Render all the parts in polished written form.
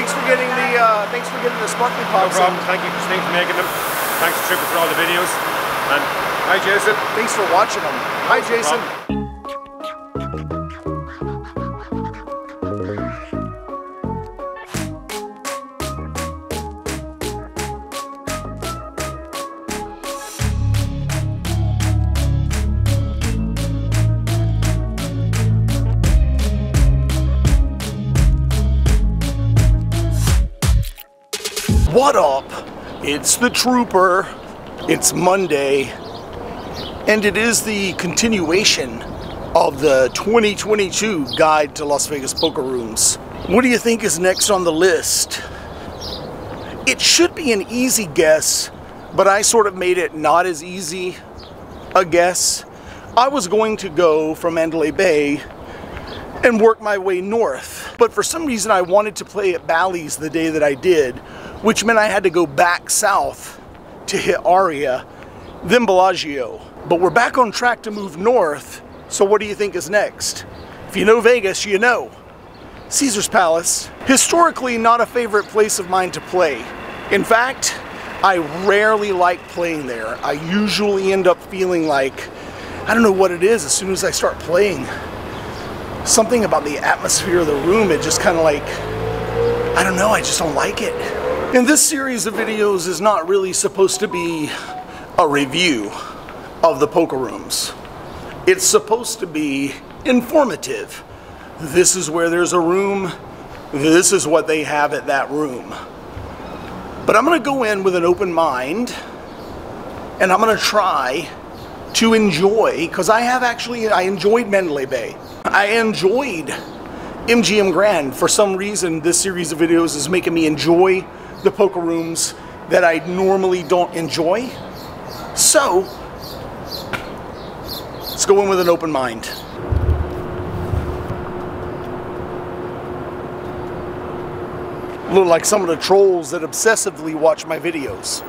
Thanks for getting the sparkly pops. No problem. Thank you for making them. Thanks to Tripper for all the videos. And hi Jason. Thanks for watching them. Hi Jason. What up? It's the Trooper. It's Monday, and it is the continuation of the 2022 Guide to Las Vegas Poker Rooms. What do you think is next on the list? It should be an easy guess, but I sort of made it not as easy a guess. I was going to go from Mandalay Bay and work my way north, but for some reason I wanted to play at Bally's the day that I did, which meant I had to go back south to hit Aria, then Bellagio. But we're back on track to move north, so what do you think is next? If you know Vegas, you know. Caesars Palace, historically not a favorite place of mine to play. In fact, I rarely like playing there. I usually end up feeling like, I don't know what it is as soon as I start playing. Something about the atmosphere of the room, it just kind of like, I don't know, I just don't like it. And this series of videos is not really supposed to be a review of the poker rooms. It's supposed to be informative. This is where there's a room. This is what they have at that room. But I'm going to go in with an open mind, and I'm going to try to enjoy, because I enjoyed Mandalay Bay. I enjoyed MGM Grand. For some reason, this series of videos is making me enjoy the poker rooms that I normally don't enjoy. So, let's go in with an open mind. Look like some of the trolls that obsessively watch my videos.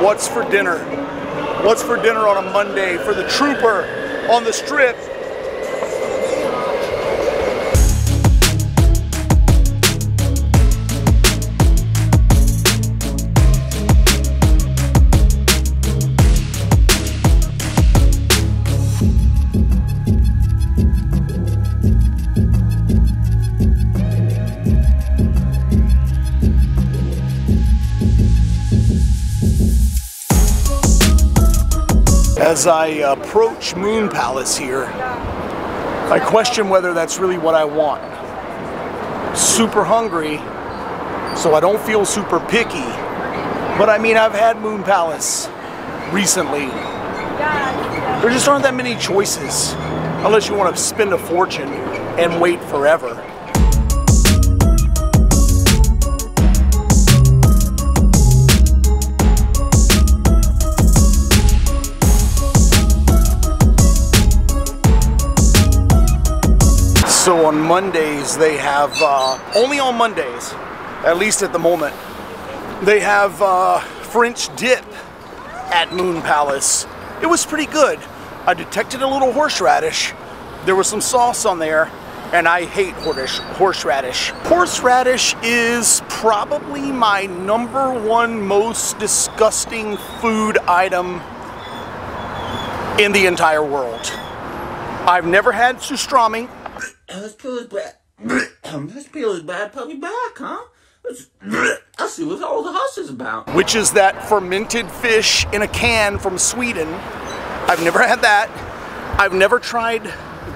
What's for dinner? What's for dinner on a Monday for the Trooper on the Strip? As I approach Moon Palace here, I question whether that's really what I want. Super hungry, so I don't feel super picky. But I mean, I've had Moon Palace recently. There just aren't that many choices, unless you want to spend a fortune and wait forever. So on Mondays, they have, only on Mondays, at least at the moment, they have French dip at Moon Palace. It was pretty good. I detected a little horseradish. There was some sauce on there, and I hate horseradish. Horseradish is probably my #1 most disgusting food item in the entire world. I've never had surströmming. Let's peel his back. Let's peel his bad puppy back, huh? Let's see what all the fuss is about. Which is that fermented fish in a can from Sweden. I've never had that. I've never tried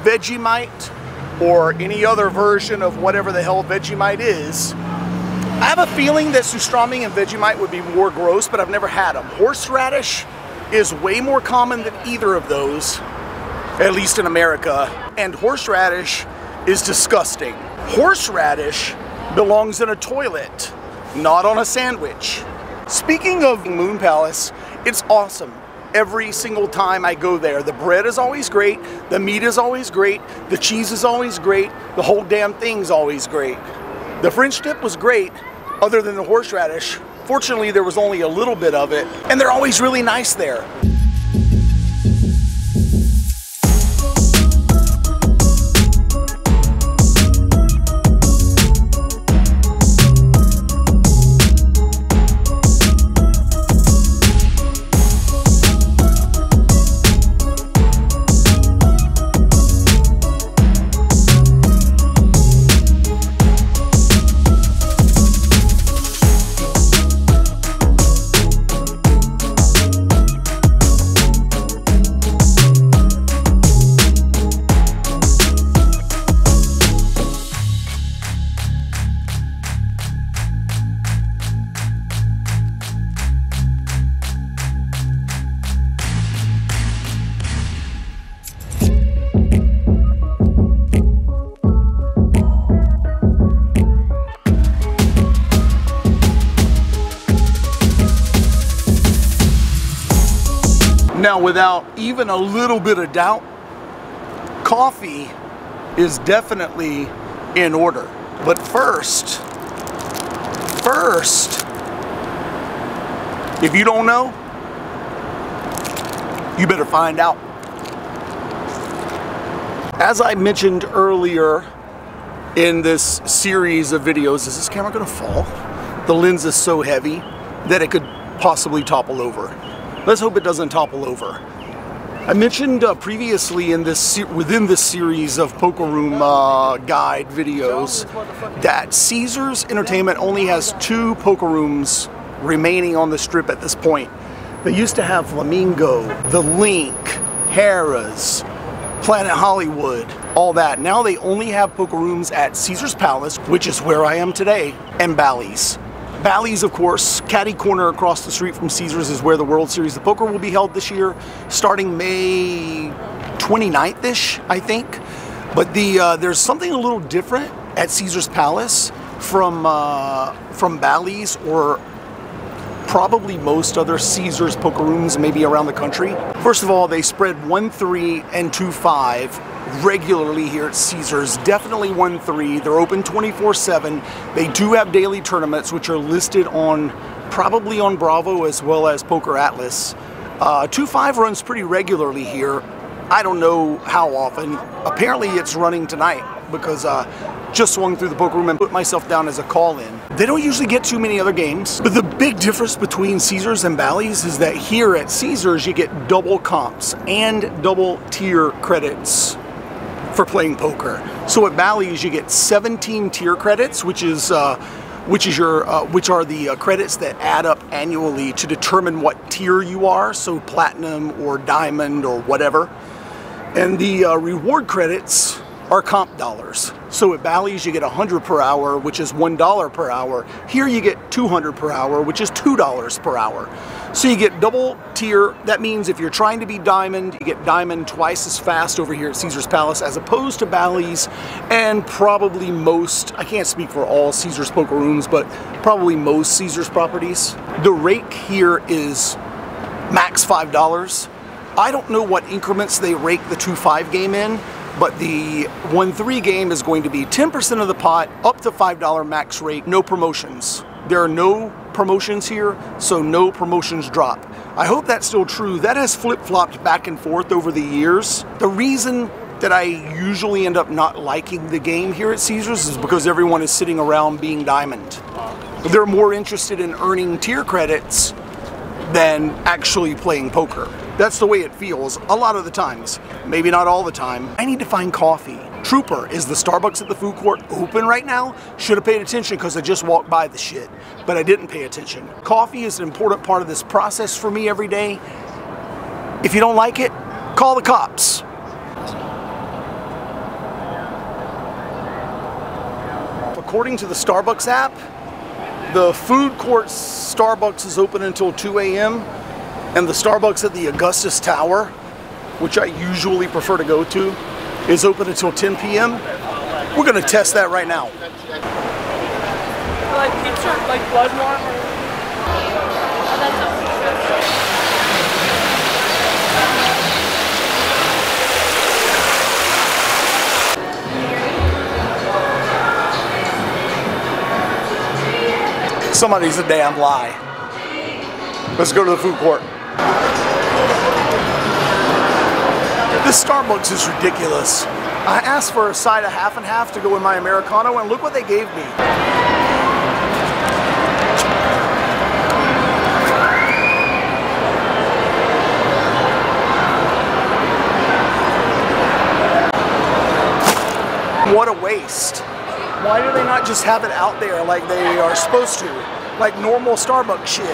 Vegemite or any other version of whatever the hell Vegemite is. I have a feeling that surströmming and Vegemite would be more gross, but I've never had them. Horseradish is way more common than either of those, at least in America, and horseradish is disgusting. Horseradish belongs in a toilet, not on a sandwich. Speaking of Moon Palace, it's awesome. Every single time I go there, the bread is always great, the meat is always great, the cheese is always great, the whole damn thing's always great. The French dip was great, other than the horseradish. Fortunately, there was only a little bit of it, and they're always really nice there. Now, without even a little bit of doubt, coffee is definitely in order. But first, if you don't know, you better find out. As I mentioned earlier in this series of videos, is this camera gonna fall? The lens is so heavy that it could possibly topple over. Let's hope it doesn't topple over. I mentioned previously in within this series of poker room guide videos that Caesars Entertainment only has 2 poker rooms remaining on the strip at this point. They used to have Flamingo, The Link, Harrah's, Planet Hollywood, all that. Now they only have poker rooms at Caesars Palace, which is where I am today, and Bally's. Bally's, of course, catty corner across the street from Caesars, is where the World Series of Poker will be held this year, starting May 29th-ish, I think. But there's something a little different at Caesars Palace from Bally's or probably most other Caesars poker rooms maybe around the country. First of all, they spread 1-3 and 2-5. Regularly here at Caesars, definitely 1-3. They're open 24/7. They do have daily tournaments, which are listed on probably on Bravo as well as Poker Atlas. 2-5 runs pretty regularly here. I don't know how often. Apparently it's running tonight because just swung through the poker room and put myself down as a call-in. They don't usually get too many other games, but the big difference between Caesars and Bally's is that here at Caesars you get double comps and double tier credits for playing poker. So at Bally's you get 17 tier credits, which are the credits that add up annually to determine what tier you are, so platinum or diamond or whatever. And the reward credits are comp dollars. So at Bally's you get 100 per hour, which is $1 per hour. Here you get 200 per hour, which is $2 per hour. So you get double tier. That means if you're trying to be diamond, you get diamond twice as fast over here at Caesars Palace as opposed to Bally's, and probably most, I can't speak for all Caesars poker rooms, but probably most Caesars properties. The rake here is max $5. I don't know what increments they rake the 2-5 game in, but the 1-3 game is going to be 10% of the pot, up to $5 max rake, no promotions. There are no promotions here, so no promotions drop. I hope that's still true. That has flip-flopped back and forth over the years. The reason that I usually end up not liking the game here at Caesars is because everyone is sitting around being diamond. They're more interested in earning tier credits than actually playing poker. That's the way it feels a lot of the times, maybe not all the time. I need to find coffee. Tripper, is the Starbucks at the food court open right now? Should have paid attention because I just walked by the shit, but I didn't pay attention. Coffee is an important part of this process for me every day. If you don't like it, call the cops. according to the Starbucks app, the food court Starbucks is open until 2 a.m. and the Starbucks at the Augustus Tower, which I usually prefer to go to, is open until 10 p.m. We're gonna test that right now. Like pizza, like blood warm. Somebody's a damn lie. Let's go to the food court. This Starbucks is ridiculous. I asked for a side of half and half to go in my Americano, and look what they gave me. What a waste. Why do they not just have it out there like they are supposed to? Like normal Starbucks shit.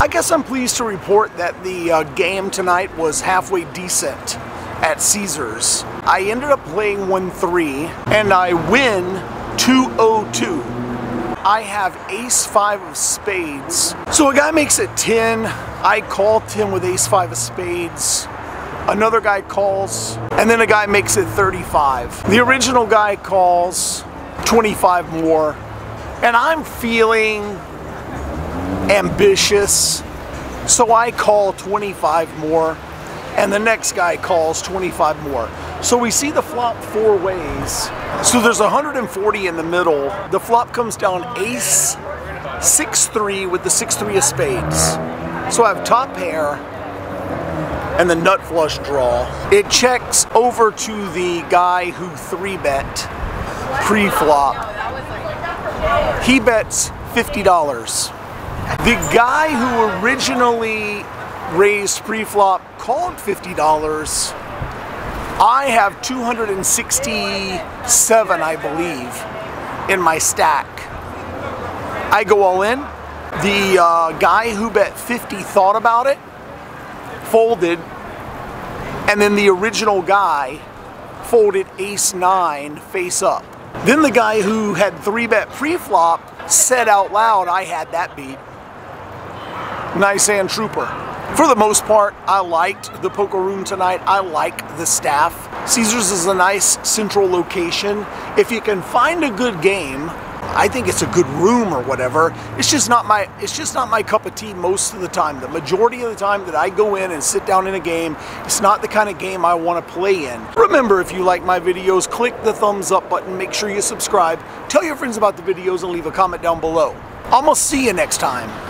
I guess I'm pleased to report that the game tonight was halfway decent at Caesars. I ended up playing 1-3 and I win 2-0-2. I have ace-5 of spades. So a guy makes it 10, I call 10 with ace-5 of spades. Another guy calls, and then a guy makes it 35. The original guy calls 25 more, and I'm feeling ambitious. So I call 25 more, and the next guy calls 25 more. So we see the flop four ways. So there's 140 in the middle. The flop comes down ace, 6-3 with the 6-3 of spades. So I have top pair and the nut flush draw. It checks over to the guy who 3-bet pre-flop. He bets $50. The guy who originally raised pre-flop called $50. I have 267, I believe, in my stack. I go all in. The guy who bet 50 thought about it, folded, and then the original guy folded ace-9 face up. Then the guy who had 3-bet pre-flop said out loud, I had that beat. Nice and Tripper. For the most part, I liked the poker room tonight. I like the staff. Caesars is a nice central location. If you can find a good game, I think it's a good room or whatever. It's just not my cup of tea most of the time. The majority of the time that I go in and sit down in a game, it's not the kind of game I want to play in. Remember, if you like my videos, click the thumbs up button, make sure you subscribe, tell your friends about the videos, and leave a comment down below. I'll see you next time.